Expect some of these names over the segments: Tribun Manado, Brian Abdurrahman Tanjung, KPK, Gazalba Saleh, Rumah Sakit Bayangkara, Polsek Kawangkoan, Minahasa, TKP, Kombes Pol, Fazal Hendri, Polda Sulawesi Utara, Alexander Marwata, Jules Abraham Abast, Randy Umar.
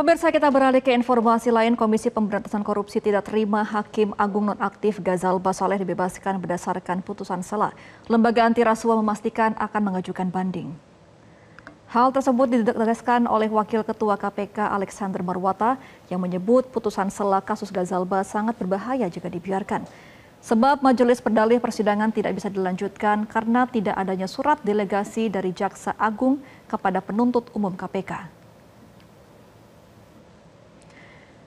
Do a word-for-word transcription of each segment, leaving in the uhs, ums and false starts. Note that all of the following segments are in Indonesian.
Pemirsa, kita beralih ke informasi lain. Komisi Pemberantasan Korupsi tidak terima Hakim Agung Nonaktif Gazalba Saleh dibebaskan berdasarkan putusan SELA. Lembaga Anti Rasuah memastikan akan mengajukan banding. Hal tersebut ditegaskan oleh Wakil Ketua K P K Alexander Marwata yang menyebut putusan SELA kasus Gazalba sangat berbahaya jika dibiarkan. Sebab majelis berdalih persidangan tidak bisa dilanjutkan karena tidak adanya surat delegasi dari Jaksa Agung kepada Penuntut Umum K P K.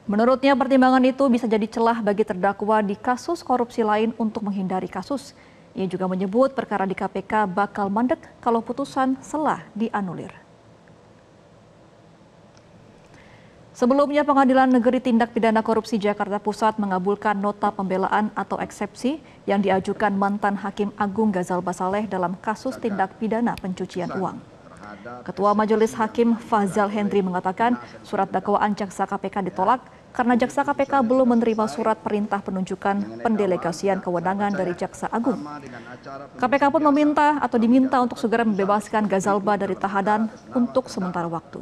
Menurutnya pertimbangan itu bisa jadi celah bagi terdakwa di kasus korupsi lain untuk menghindari kasus. Ia juga menyebut perkara di K P K bakal mandek kalau putusan SELA dianulir. Sebelumnya Pengadilan Negeri Tindak Pidana Korupsi Jakarta Pusat mengabulkan nota pembelaan atau eksepsi yang diajukan mantan Hakim Agung Gazalba Saleh dalam kasus tindak pidana pencucian uang. Ketua Majelis Hakim Fazal Hendri mengatakan surat dakwaan Jaksa K P K ditolak karena Jaksa K P K belum menerima surat perintah penunjukan pendelegasian kewenangan dari Jaksa Agung. K P K pun meminta atau diminta untuk segera membebaskan Gazalba dari tahanan untuk sementara waktu.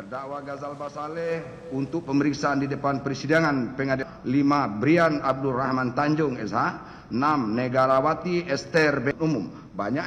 Terdakwa Gazalba Saleh untuk pemeriksaan di depan persidangan pengadilan. lima Brian Abdurrahman Tanjung S H, enam Negarawati Esther B. Umum. Banyak